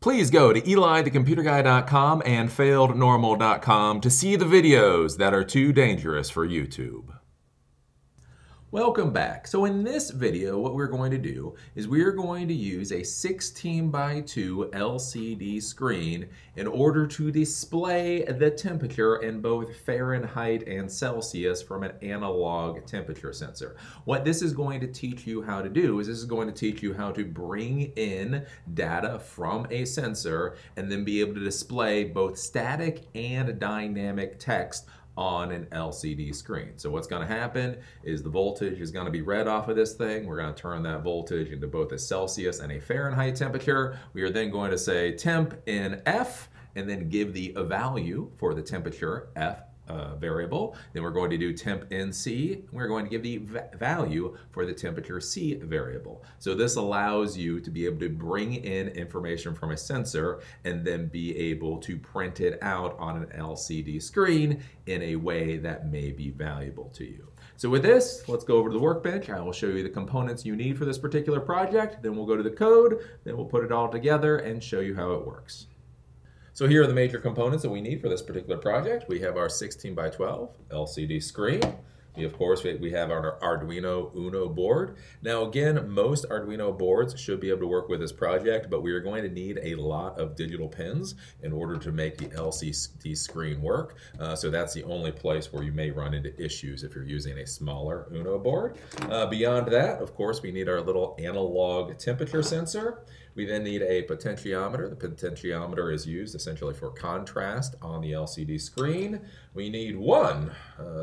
Please go to EliTheComputerGuy.com and FailedNormal.com to see the videos that are too dangerous for YouTube. Welcome back. So in this video, what we're going to do is we're going to use a 16x2 LCD screen in order to display the temperature in both Fahrenheit and Celsius from an analog temperature sensor. What this is going to teach you how to do is this is going to teach you how to bring in data from a sensor and then be able to display both static and dynamic text on an LCD screen. So what's gonna happen is the voltage is gonna be read off of this thing. We're gonna turn that voltage into both a Celsius and a Fahrenheit temperature. We are then going to say temp in F and then give the value for the temperature F variable. Then we're going to do temp in C, and we're going to give the value for the temperature C variable. So this allows you to be able to bring in information from a sensor and then be able to print it out on an LCD screen in a way that may be valuable to you. So with this, let's go over to the workbench. I will show you the components you need for this particular project. Then we'll go to the code, then we'll put it all together and show you how it works. So here are the major components that we need for this particular project. We have our 16x12 LCD screen. We have our Arduino Uno board. Now again, most Arduino boards should be able to work with this project, but we are going to need a lot of digital pins in order to make the LCD screen work. So that's the only place where you may run into issues if you're using a smaller Uno board. Beyond that, of course, we need our little analog temperature sensor. We then need a potentiometer. The potentiometer is used essentially for contrast on the LCD screen. We need one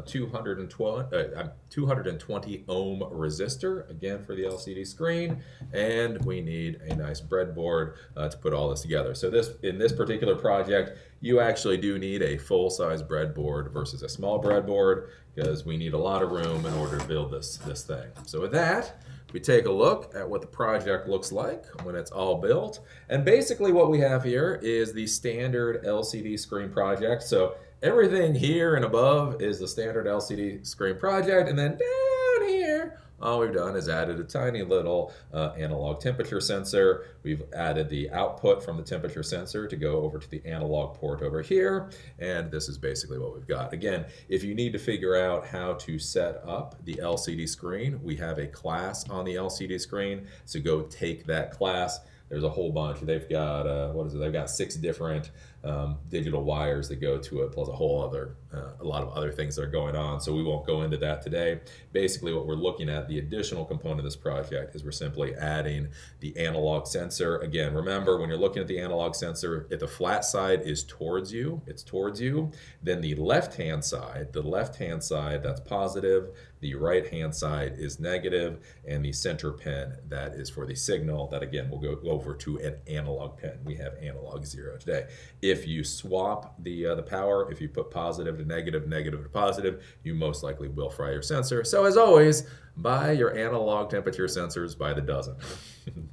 220 ohm resistor, again for the LCD screen, and we need a nice breadboard to put all this together. So in this particular project, you actually do need a full-size breadboard versus a small breadboard because we need a lot of room in order to build this thing. So with that, we take a look at what the project looks like when it's all built. And basically what we have here is the standard LCD screen project. So everything here and above is the standard LCD screen project. And then down here, all we've done is added a tiny little analog temperature sensor. We've added the output from the temperature sensor to go over to the analog port over here. And this is basically what we've got. Again, if you need to figure out how to set up the LCD screen, we have a class on the LCD screen. So go take that class. There's a whole bunch. They've got, they've got 6 different digital wires that go to it, plus a whole other, a lot of other things that are going on. So we won't go into that today. Basically what we're looking at, the additional component of this project, is we're simply adding the analog sensor. Again, remember when you're looking at the analog sensor, if the flat side is towards you, it's towards you. Then the left-hand side, that's positive. The right-hand side is negative, and the center pin, that is for the signal. That again will go over to an analog pin. We have analog 0 today. If you swap the power, if you put positive to negative, negative to positive, you most likely will fry your sensor. So as always, buy your analog temperature sensors by the dozen.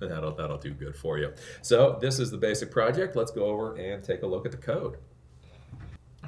That'll do good for you. So this is the basic project. Let's go over and take a look at the code.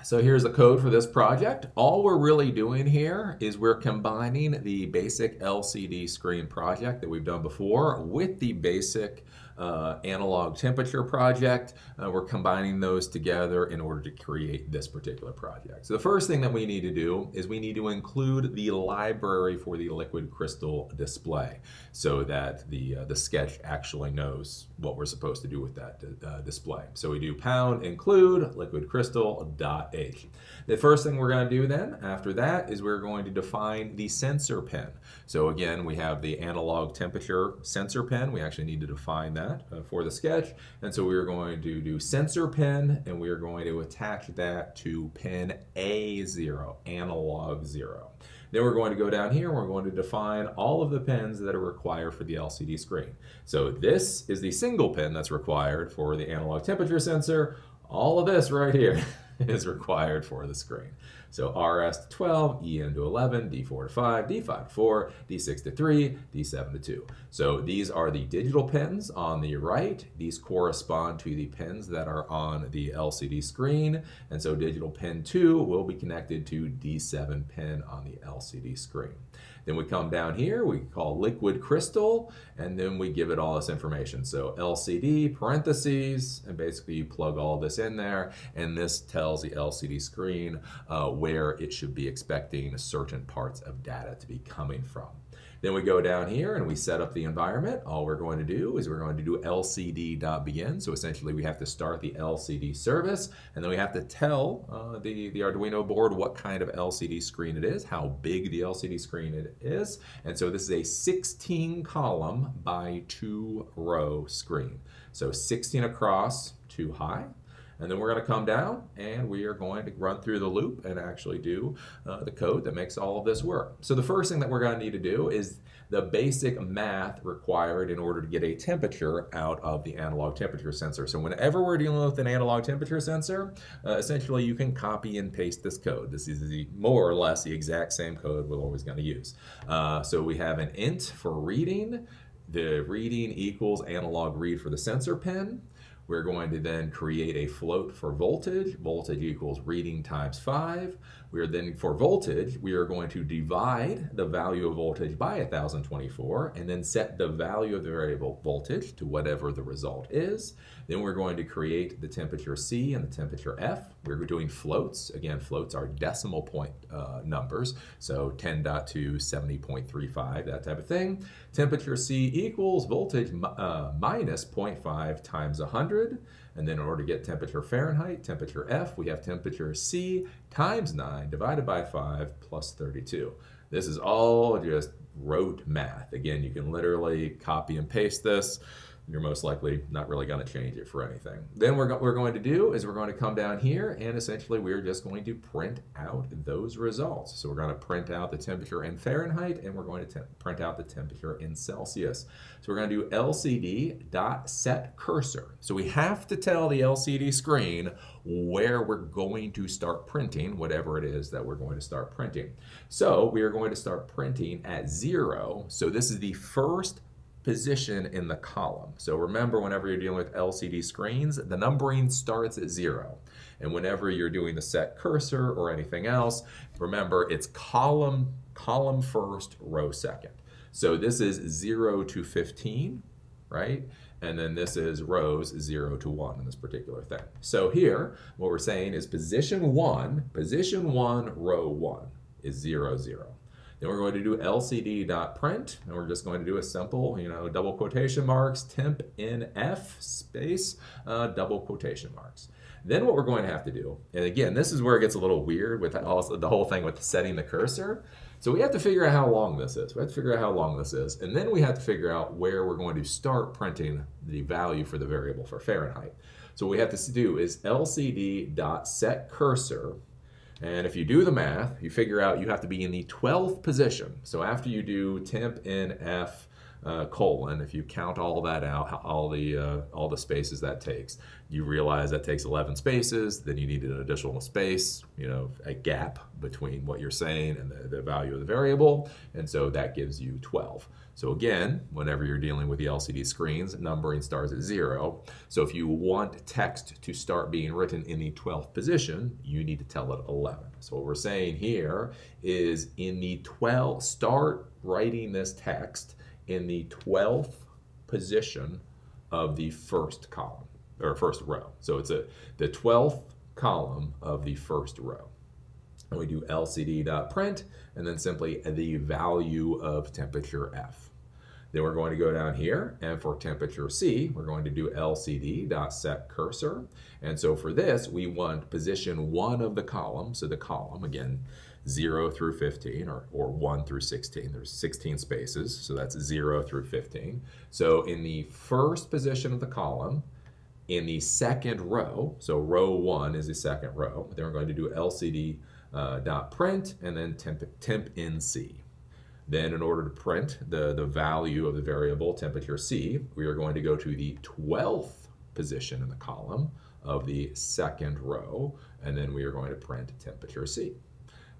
So here's the code for this project. All we're really doing here is we're combining the basic LCD screen project that we've done before with the basic analog temperature project. We're combining those together in order to create this particular project. So the first thing that we need to do is we need to include the library for the liquid crystal display so that the sketch actually knows what we're supposed to do with that display. So we do pound include liquid crystal dot H. The first thing we're going to do then after that is we're going to define the sensor pin. So again, we have the analog temperature sensor pin. We actually need to define that for the sketch. And so we're going to do sensor pin, and we're going to attach that to pin A0, analog 0. Then we're going to go down here and we're going to define all of the pins that are required for the LCD screen. So this is the single pin that's required for the analog temperature sensor. All of this right here is required for the screen. So RS to 12, EN to 11, D4 to 5, D5 to 4, D6 to 3, D7 to 2. So these are the digital pins on the right. These correspond to the pins that are on the LCD screen. And so digital pin 2 will be connected to D7 pin on the LCD screen. Then we come down here, we call liquid crystal, and then we give it all this information. So LCD parentheses, and basically you plug all this in there, and this tells the LCD screen where it should be expecting certain parts of data to be coming from. Then we go down here and we set up the environment. All we're going to do is we're going to do LCD.begin. So essentially we have to start the LCD service, and then we have to tell the Arduino board what kind of LCD screen it is, how big the LCD screen it is. And so this is a 16-column by 2-row screen. So 16 across, 2 high. And then we're going to come down and we are going to run through the loop and actually do the code that makes all of this work. So the first thing that we're going to need to do is the basic math required in order to get a temperature out of the analog temperature sensor. So whenever we're dealing with an analog temperature sensor, essentially you can copy and paste this code. This is more or less the exact same code we're always going to use. So we have an int for reading. The reading equals analog read for the sensor pin. We're going to then create a float for voltage. Voltage equals reading times 5. We are then, for voltage, we are going to divide the value of voltage by 1024 and then set the value of the variable voltage to whatever the result is. Then we're going to create the temperature C and the temperature F. We're doing floats. Again, floats are decimal point numbers, so 10.2, 70.35, that type of thing. Temperature C equals voltage minus 0.5 times 100. And then in order to get temperature Fahrenheit, temperature F, we have temperature C times 9 divided by 5 plus 32. This is all just rote math. Again, you can literally copy and paste this. You're most likely not really going to change it for anything. Then we're going to do is we're going to come down here and essentially we're just going to print out those results. So we're going to print out the temperature in Fahrenheit and we're going to print out the temperature in Celsius. So we're going to do LCD.setCursor. So we have to tell the LCD screen where we're going to start printing, whatever it is that we're going to start printing. So we are going to start printing at 0. So this is the first position in the column. So remember, whenever you're dealing with LCD screens, the numbering starts at 0. And whenever you're doing the set cursor or anything else, remember it's column first, row second. So this is 0 to 15, right? And then this is rows 0 to 1 in this particular thing. So here, what we're saying is position 1, row 1 is 0, 0. Then we're going to do LCD.print, and we're just going to do a simple, double quotation marks, temp in F space, double quotation marks. Then what we're going to have to do, and again, this is where it gets a little weird with also the whole thing with setting the cursor. So we have to figure out how long this is. We have to figure out how long this is, and then we have to figure out where we're going to start printing the value for the variable for Fahrenheit. So what we have to do is LCD.setCursor. And if you do the math, you figure out you have to be in the 12th position. So after you do temp in F colon, if you count all that out, all the spaces that takes, you realize that takes 11 spaces. Then you need an additional space, a gap between what you're saying and the value of the variable. And so that gives you 12. So again, whenever you're dealing with the LCD screens, numbering starts at 0. So if you want text to start being written in the 12th position, you need to tell it 11. So what we're saying here is in the 12th, start writing this text in the 12th position of the first column, or first row. So it's the 12th column of the first row. And we do LCD.print, and then simply the value of temperature F. Then we're going to go down here, and for temperature C, we're going to do LCD.setCursor. And so for this, we want position 1 of the column, so the column, again, 0 through 15, or 1 through 16. There's 16 spaces, so that's 0 through 15. So in the first position of the column, in the second row, so row 1 is the second row, then we're going to do LCD.print, and then temp in C. Then in order to print the value of the variable temperature C, we are going to go to the 12th position in the column of the second row, and then we are going to print temperature C.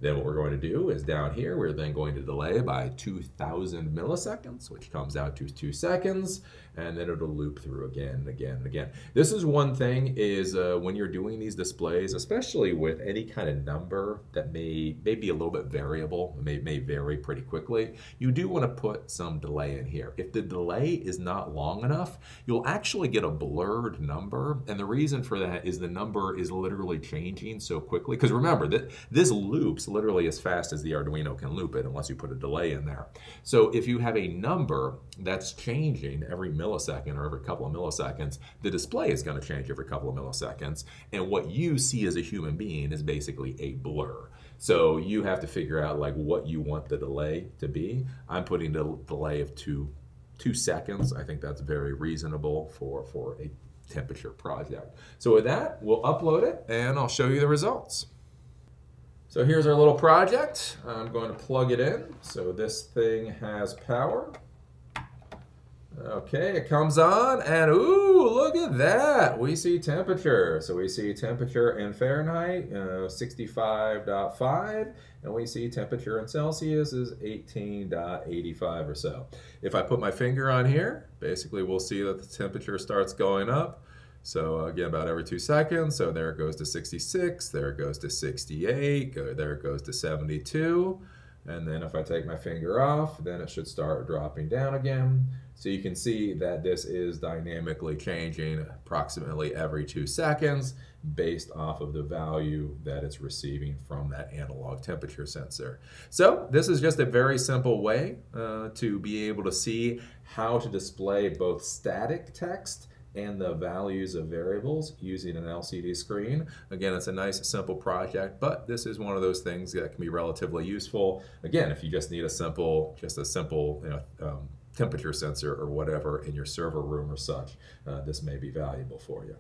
Then what we're going to do is down here, we're then going to delay by 2,000 milliseconds, which comes out to 2 seconds, and then it'll loop through again and again and again. This is one thing is when you're doing these displays, especially with any kind of number that may be a little bit variable, may vary pretty quickly, you do want to put some delay in here. If the delay is not long enough, you'll actually get a blurred number, and the reason for that is the number is literally changing so quickly, because remember that this loops literally as fast as the Arduino can loop it, unless you put a delay in there. So if you have a number that's changing every millisecond or every couple of milliseconds, the display is going to change every couple of milliseconds, and what you see as a human being is basically a blur. So you have to figure out like what you want the delay to be. I'm putting a delay of two seconds. I think that's very reasonable for a temperature project. So with that, we'll upload it and I'll show you the results. So here's our little project. I'm going to plug it in. So this thing has power. Okay, it comes on and ooh, look at that. We see temperature. So we see temperature in Fahrenheit, 65.5, and we see temperature in Celsius is 18.85 or so. If I put my finger on here, basically we'll see that the temperature starts going up. So again, about every 2 seconds. So there it goes to 66, there it goes to 68, there it goes to 72. And then if I take my finger off, then it should start dropping down again. So you can see that this is dynamically changing approximately every 2 seconds based off of the value that it's receiving from that analog temperature sensor. So this is just a very simple way to be able to see how to display both static text and the values of variables using an LCD screen. Again, it's a nice, simple project, but this is one of those things that can be relatively useful. Again, if you just need a simple temperature sensor or whatever in your server room or such, this may be valuable for you.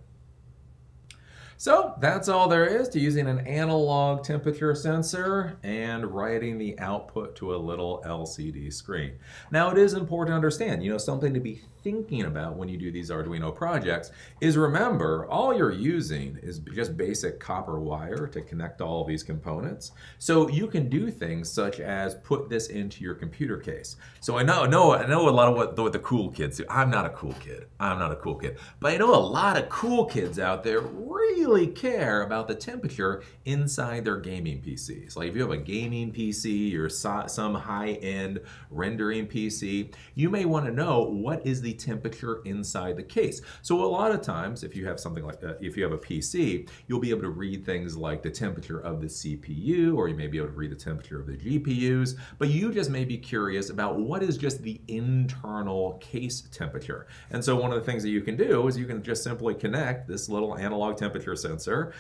So that's all there is to using an analog temperature sensor and writing the output to a little LCD screen. Now it is important to understand, you know, something to be thinking about when you do these Arduino projects is remember, all you're using is just basic copper wire to connect all of these components. So you can do things such as put this into your computer case. So I know a lot of what the cool kids do. I'm not a cool kid. I'm not a cool kid. But I know a lot of cool kids out there really care about the temperature inside their gaming PCs. Like if you have a gaming PC or some high-end rendering PC, you may want to know what is the temperature inside the case. So a lot of times, if you have something like that, if you have a PC, you'll be able to read things like the temperature of the CPU, or you may be able to read the temperature of the GPUs, but you just may be curious about what is just the internal case temperature. And so one of the things that you can do is you can just simply connect this little analog temperature sensor,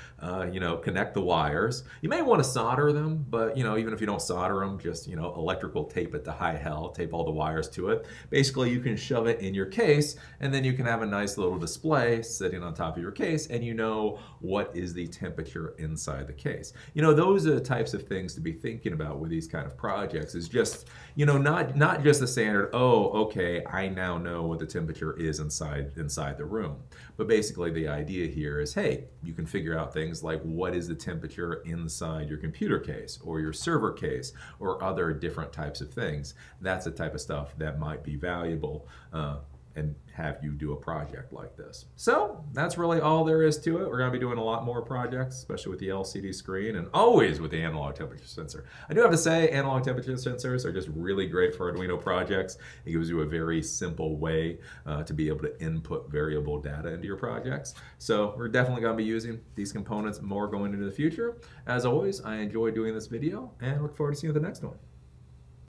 you know, connect the wires. You may want to solder them, but you know, even if you don't solder them, just, you know, electrical tape it to high hell, tape all the wires to it. Basically, you can shove it in your case, and then you can have a nice little display sitting on top of your case, and you know what is the temperature inside the case. You know, those are the types of things to be thinking about with these kind of projects, is just, you know, not just the standard, oh, okay, I now know what the temperature is inside the room. But basically the idea here is, hey, you can figure out things like what is the temperature inside your computer case or your server case or other different types of things. That's the type of stuff that might be valuable and have you do a project like this. So that's really all there is to it. We're gonna be doing a lot more projects, especially with the LCD screen and always with the analog temperature sensor. I do have to say, analog temperature sensors are just really great for Arduino projects. It gives you a very simple way to be able to input variable data into your projects. So we're definitely gonna be using these components more going into the future. As always, I enjoy doing this video and look forward to seeing you at the next one.